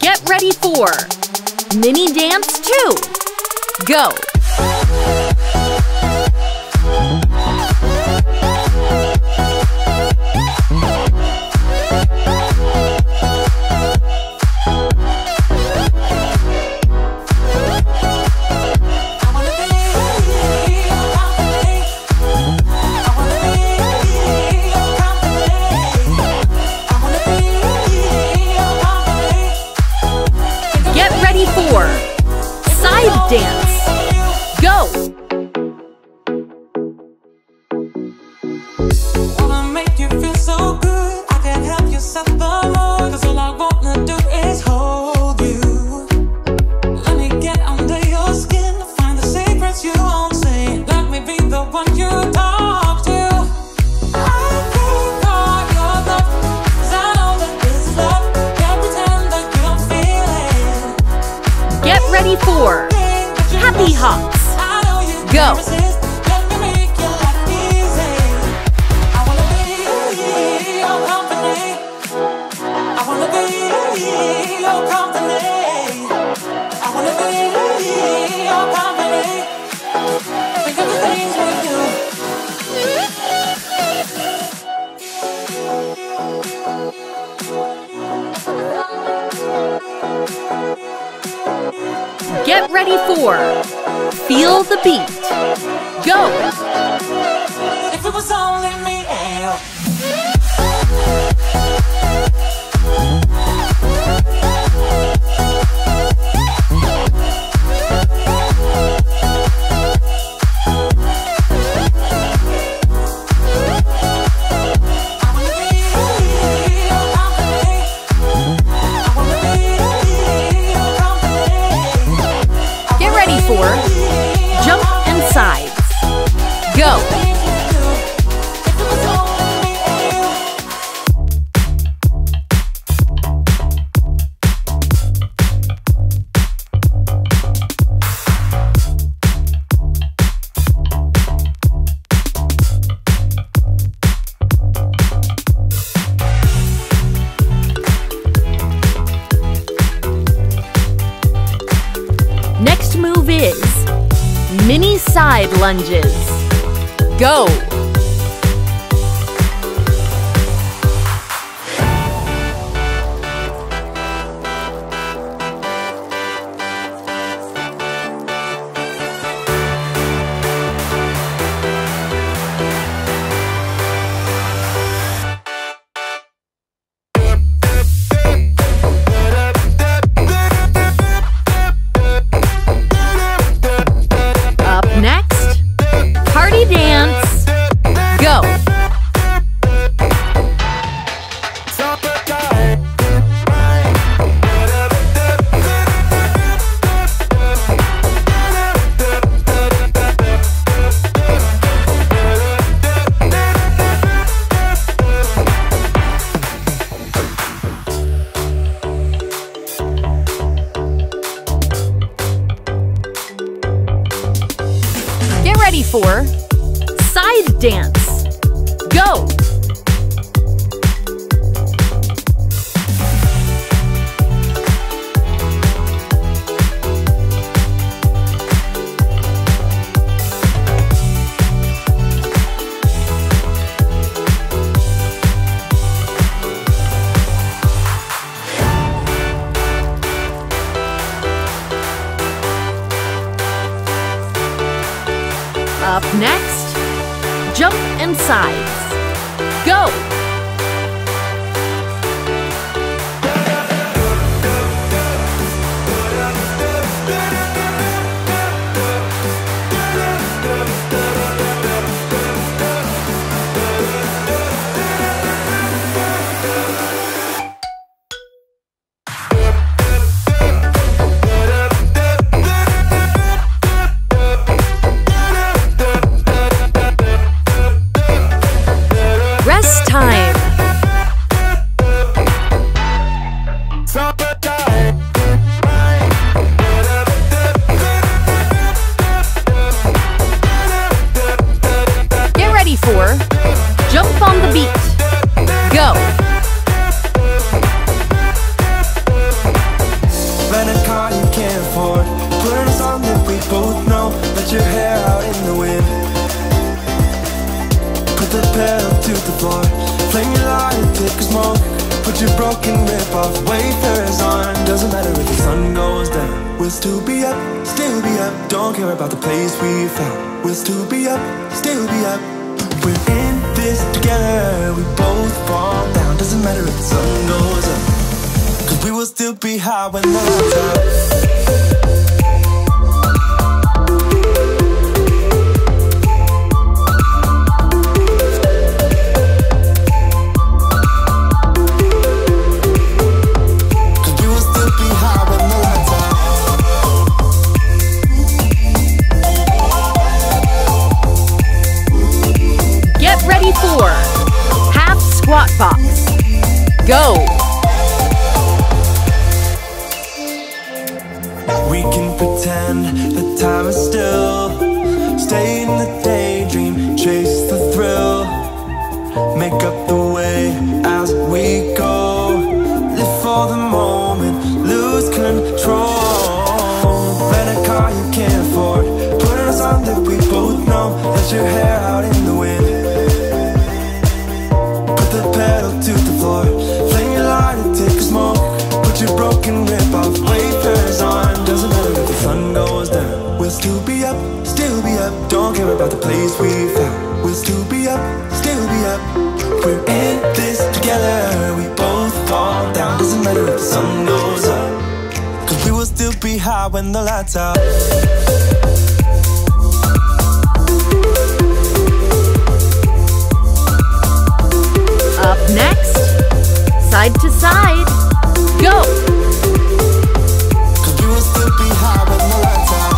Get ready for Mini Dance 2. Go! Side dance. Go! Ready for Happy Hops. Go! Get ready for Feel the Beat. Go! If it was only me, jump and sides. Go! Next move is mini side lunges. Go! Ready for side dance. Go! Up next, jump and sides. Go! Time. floor. Flame your light, thick as smoke. Put your broken rip off, wait for a sign. Doesn't matter if the sun goes down, we'll still be up, still be up. Don't care about the place we found, we'll still be up, still be up. We're in this together, we both fall down. Doesn't matter if the sun goes up, cause we will still be high when the lights out. Half squat box. Go. We can pretend the time is still. Stay in the daydream, chase the thrill. Make up the way as we go. Live for the moment, lose control. Rent a car you can't afford. Put on a song that we both know. Let your hair out in the wind. Broken rip off wafers on. Doesn't matter if the sun goes down, we'll still be up, still be up. Don't care about the place we found, we'll still be up, still be up. We're in this together, we both fall down. Doesn't matter if the sun goes up, cause we will still be high when the lights out. Up next, side to side. Go! Cause we will still be high when the lights out.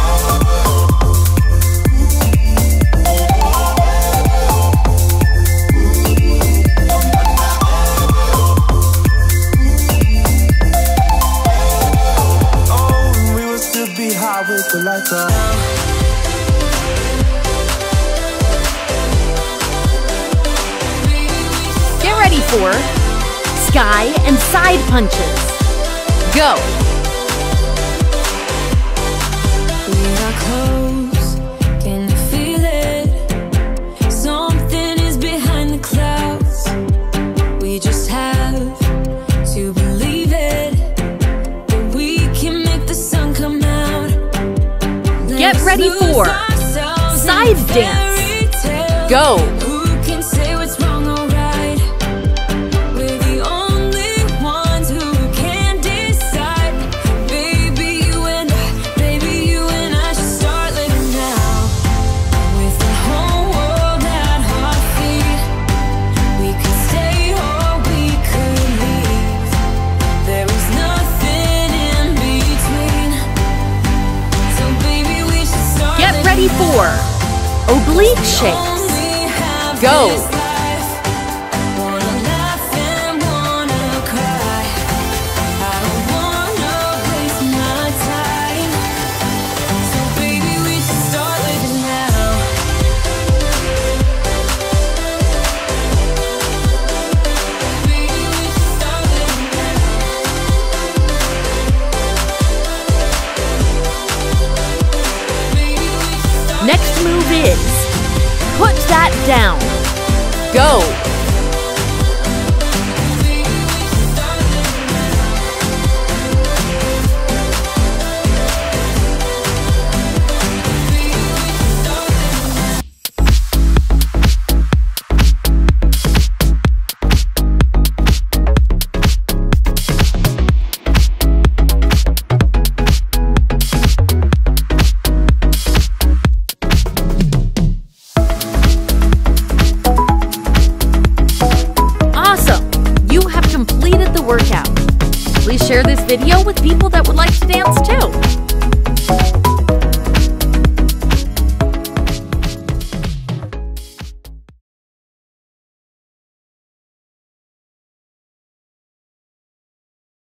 Oh, we will still be high with the lights out. Get ready for sky and side punches. Go! We are close, can you feel it? Something is behind the clouds. We just have to believe it, that we can make the sun come out. Get ready for side dance. Go! Who can say what's wrong or right? We're the only ones who can decide. Baby, you and I should start living now. With the whole world at our feet, we could stay or we could leave. There is nothing in between. So baby, we should start. Get ready for oblique shakes. Go! Next move is put that down. Go.